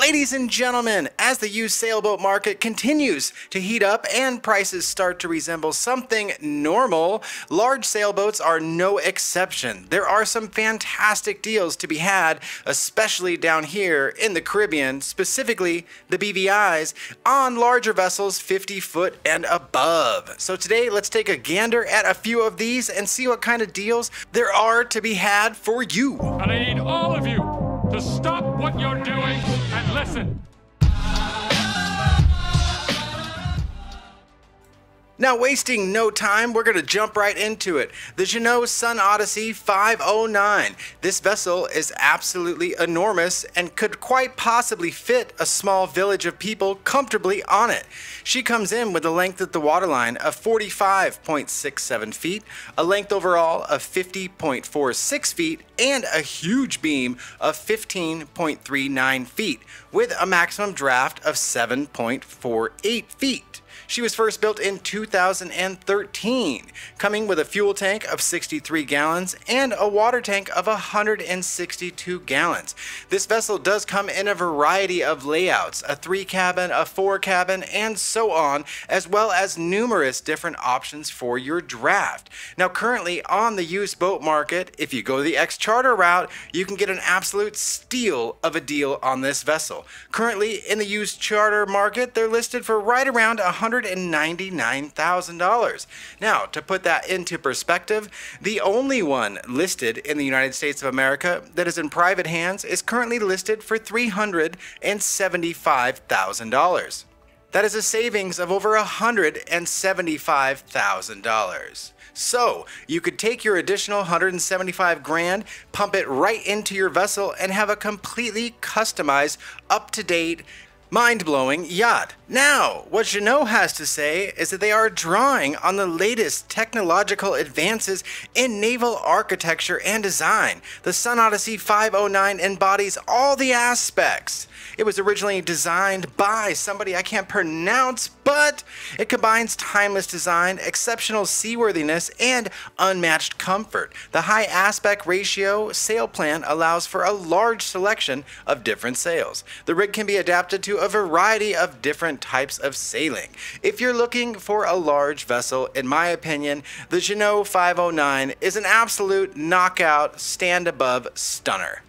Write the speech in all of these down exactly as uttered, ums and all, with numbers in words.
Ladies and gentlemen, as the used sailboat market continues to heat up and prices start to resemble something normal, large sailboats are no exception. There are some fantastic deals to be had, especially down here in the Caribbean, specifically the B V Is, on larger vessels fifty foot and above. So today, let's take a gander at a few of these and see what kind of deals there are to be had for you. And I need all of you to stop what you're doing and listen. Now, wasting no time, we're going to jump right into it. The Jeanneau Sun Odyssey five oh nine. This vessel is absolutely enormous and could quite possibly fit a small village of people comfortably on it. She comes in with a length at the waterline of forty-five point six seven feet, a length overall of fifty point four six feet, and a huge beam of fifteen point three nine feet, with a maximum draft of seven point four eight feet. She was first built in two thousand thirteen, coming with a fuel tank of sixty-three gallons and a water tank of one hundred sixty-two gallons. This vessel does come in a variety of layouts, a three cabin, a four cabin, and so on, as well as numerous different options for your draft. Now, currently on the used boat market, if you go the ex-charter route, you can get an absolute steal of a deal on this vessel. Currently in the used charter market, they're listed for right around one hundred ninety-nine thousand dollars. Now, to put that into perspective, the only one listed in the United States of America that is in private hands is currently listed for three hundred seventy-five thousand dollars. That is a savings of over one hundred seventy-five thousand dollars. So you could take your additional one hundred seventy-five grand, pump it right into your vessel, and have a completely customized, up-to-date, mind-blowing yacht. Now, what Jeanneau has to say is that they are drawing on the latest technological advances in naval architecture and design. The Sun Odyssey five oh nine embodies all the aspects. It was originally designed by somebody I can't pronounce, but it combines timeless design, exceptional seaworthiness, and unmatched comfort. The high aspect ratio sail plan allows for a large selection of different sails. The rig can be adapted to a variety of different types of sailing. If you're looking for a large vessel, in my opinion, the Jeanneau five oh nine is an absolute knockout, stand-above stunner.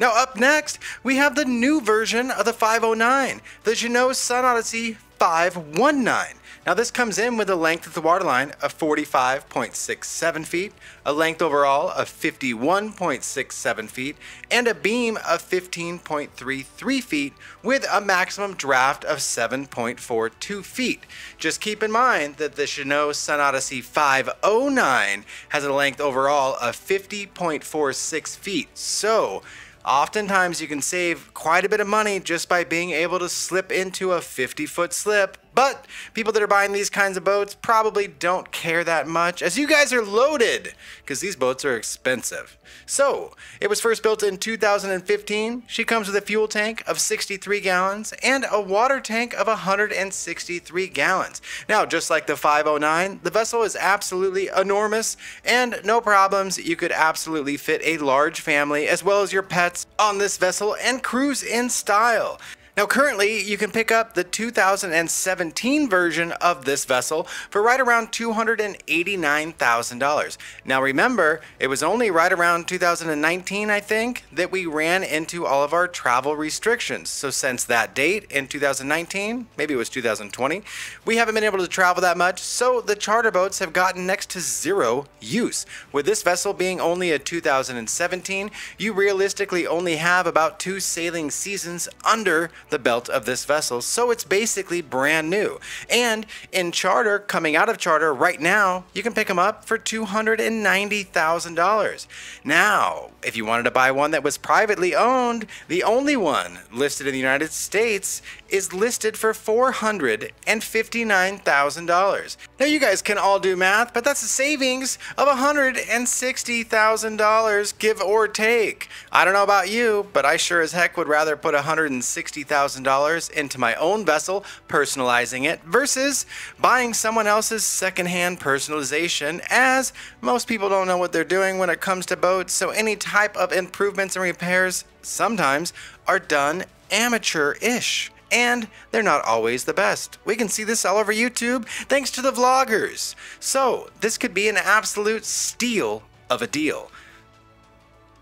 Now, up next, we have the new version of the five oh nine, the Jeanneau Sun Odyssey five one nine. Now, this comes in with a length at the waterline of forty-five point six seven feet, a length overall of fifty-one point six seven feet, and a beam of fifteen point three three feet with a maximum draft of seven point four two feet. Just keep in mind that the Jeanneau Sun Odyssey five oh nine has a length overall of fifty point four six feet. So oftentimes you can save quite a bit of money just by being able to slip into a fifty foot slip, but people that are buying these kinds of boats probably don't care that much, as you guys are loaded, because these boats are expensive. So it was first built in two thousand fifteen. She comes with a fuel tank of sixty-three gallons and a water tank of one hundred sixty-three gallons. Now, just like the five oh nine, the vessel is absolutely enormous and no problems. You could absolutely fit a large family as well as your pets on this vessel and cruise in style. Now, currently you can pick up the two thousand seventeen version of this vessel for right around two hundred eighty-nine thousand dollars. Now, remember, it was only right around two thousand nineteen, I think, that we ran into all of our travel restrictions. So since that date in two thousand nineteen, maybe it was two thousand twenty, we haven't been able to travel that much. So the charter boats have gotten next to zero use. With this vessel being only a two thousand seventeen, you realistically only have about two sailing seasons under the belt of this vessel, so it's basically brand new. And in charter, coming out of charter right now, you can pick them up for two hundred ninety thousand dollars. Now, if you wanted to buy one that was privately owned, the only one listed in the United States is listed for four hundred fifty-nine thousand dollars. Now, you guys can all do math, but that's a savings of one hundred sixty thousand dollars, give or take. I don't know about you, but I sure as heck would rather put one hundred sixty thousand dollars two thousand dollars into my own vessel, personalizing it, versus buying someone else's secondhand personalization, as most people don't know what they're doing when it comes to boats, so any type of improvements and repairs sometimes are done amateur-ish. And they're not always the best. We can see this all over YouTube thanks to the vloggers. So this could be an absolute steal of a deal.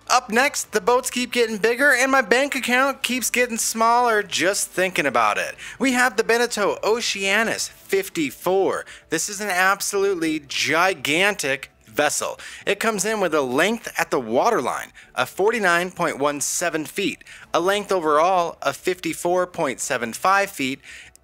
Up next, the boats keep getting bigger and my bank account keeps getting smaller just thinking about it. We have the Beneteau Oceanis fifty-four. This is an absolutely gigantic vessel. It comes in with a length at the waterline of forty-nine point one seven feet, a length overall of fifty-four point seven five feet,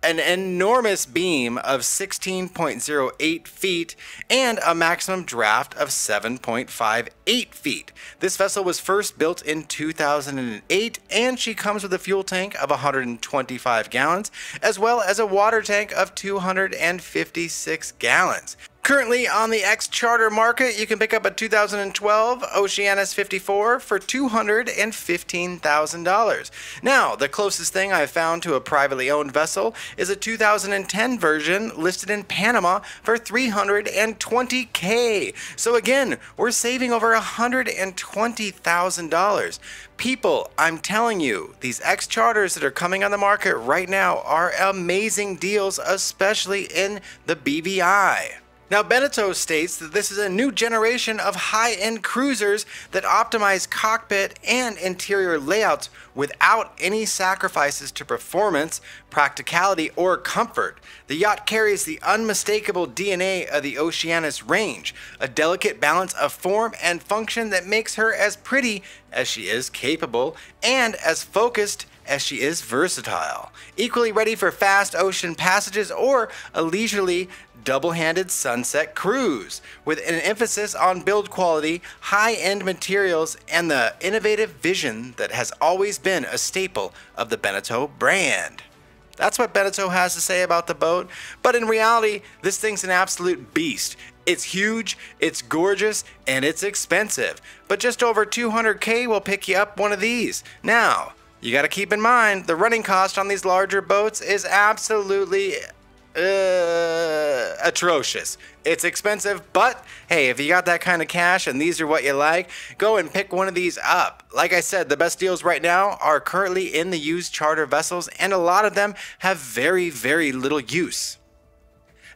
an enormous beam of sixteen point zero eight feet, and a maximum draft of seven point five eight feet. This vessel was first built in two thousand eight, and she comes with a fuel tank of one hundred twenty-five gallons, as well as a water tank of two hundred fifty-six gallons. Currently on the ex-charter market, you can pick up a two thousand twelve Oceanis fifty-four for two hundred fifteen thousand dollars. Now, the closest thing I've found to a privately owned vessel is a two thousand ten version listed in Panama for three hundred twenty K. So again, we're saving over one hundred twenty thousand dollars. People, I'm telling you, these ex-charters that are coming on the market right now are amazing deals, especially in the B V I. Now, Beneteau states that this is a new generation of high-end cruisers that optimize cockpit and interior layouts without any sacrifices to performance, practicality, or comfort. The yacht carries the unmistakable D N A of the Oceanis range, a delicate balance of form and function that makes her as pretty as she is capable and as focused as she is versatile, equally ready for fast ocean passages or a leisurely double-handed sunset cruise. With an emphasis on build quality, high-end materials, and the innovative vision that has always been a staple of the Beneteau brand. That's what Beneteau has to say about the boat, but in reality, this thing's an absolute beast. It's huge, it's gorgeous, and it's expensive, but just over two hundred K will pick you up one of these. Now, you gotta keep in mind, the running cost on these larger boats is absolutely uh, atrocious. It's expensive, but hey, if you got that kind of cash and these are what you like, go and pick one of these up. Like I said, the best deals right now are currently in the used charter vessels, and a lot of them have very, very little use.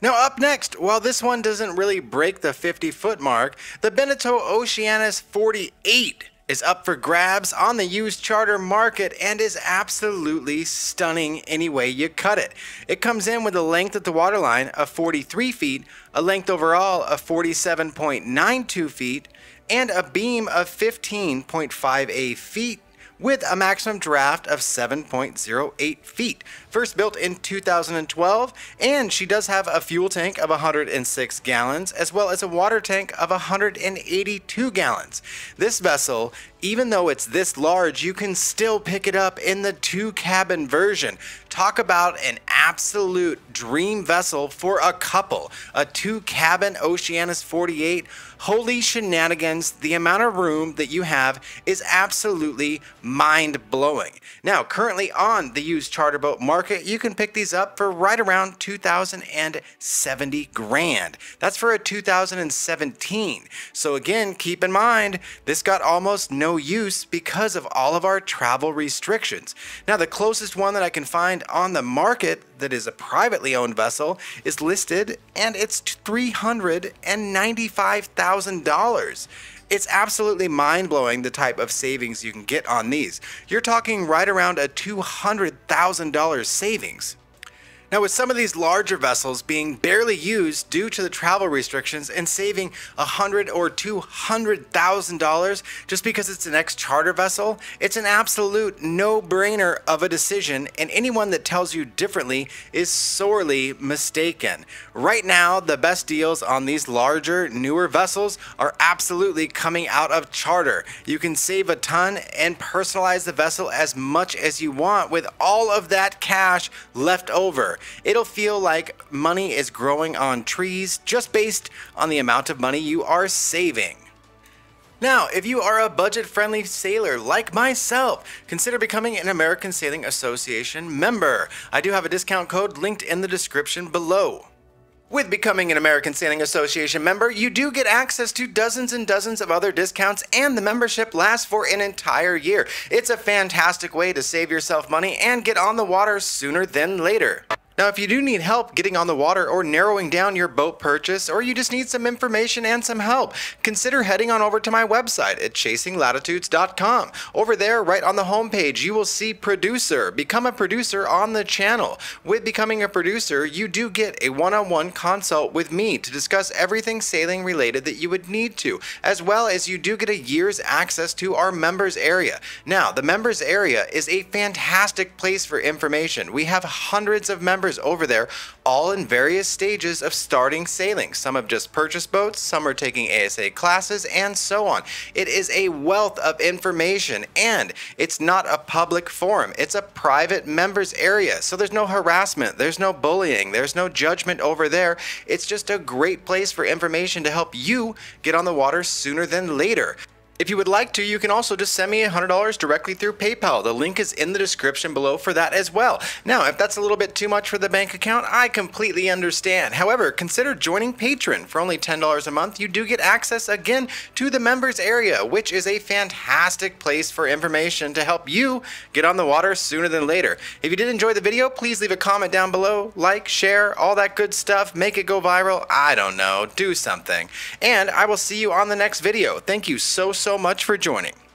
Now up next, while this one doesn't really break the fifty-foot mark, the Beneteau Oceanis forty-eight is up for grabs on the used charter market and is absolutely stunning any way you cut it. It comes in with a length at the waterline of forty-three feet, a length overall of forty-seven point nine two feet, and a beam of fifteen point five eight feet with a maximum draft of seven point zero eight feet. First built in two thousand twelve, and she does have a fuel tank of one hundred six gallons, as well as a water tank of one hundred eighty-two gallons. This vessel, even though it's this large, you can still pick it up in the two cabin version. Talk about an absolute dream vessel for a couple. A two cabin Oceanis forty-eight. Holy shenanigans, the amount of room that you have is absolutely mind blowing. Now, currently on the used charter boat market, you can pick these up for right around two thousand seventy grand. That's for a two thousand seventeen. So again, keep in mind, this got almost no use because of all of our travel restrictions. Now, the closest one that I can find on the market that is a privately owned vessel is listed, and it's three hundred ninety-five thousand dollars. It's absolutely mind-blowing the type of savings you can get on these. You're talking right around a two hundred thousand dollars savings. Now, with some of these larger vessels being barely used due to the travel restrictions and saving one hundred thousand dollars or two hundred thousand dollars just because it's an ex-charter vessel, it's an absolute no-brainer of a decision, and anyone that tells you differently is sorely mistaken. Right now, the best deals on these larger, newer vessels are absolutely coming out of charter. You can save a ton and personalize the vessel as much as you want with all of that cash left over. It'll feel like money is growing on trees just based on the amount of money you are saving. Now, if you are a budget-friendly sailor like myself, consider becoming an American Sailing Association member. I do have a discount code linked in the description below. With becoming an American Sailing Association member, you do get access to dozens and dozens of other discounts, and the membership lasts for an entire year. It's a fantastic way to save yourself money and get on the water sooner than later. Now, if you do need help getting on the water or narrowing down your boat purchase, or you just need some information and some help, consider heading on over to my website at Chasing Latitudes dot com. Over there, right on the homepage, you will see Producer. Become a producer on the channel. With becoming a producer, you do get a one-on-one consult with me to discuss everything sailing related that you would need to, as well as you do get a year's access to our members area. Now, the members area is a fantastic place for information. We have hundreds of members over there, all in various stages of starting sailing. Some have just purchased boats, some are taking A S A classes, and so on. It is a wealth of information, and it's not a public forum. It's a private members area, so there's no harassment, there's no bullying, there's no judgment over there. It's just a great place for information to help you get on the water sooner than later. If you would like to, you can also just send me one hundred dollars directly through PayPal. The link is in the description below for that as well. Now, if that's a little bit too much for the bank account, I completely understand. However, consider joining Patreon. For only ten dollars a month, you do get access again to the members area, which is a fantastic place for information to help you get on the water sooner than later. If you did enjoy the video, please leave a comment down below, like, share, all that good stuff, make it go viral. I don't know, do something. And I will see you on the next video. Thank you so, so much. so much for joining.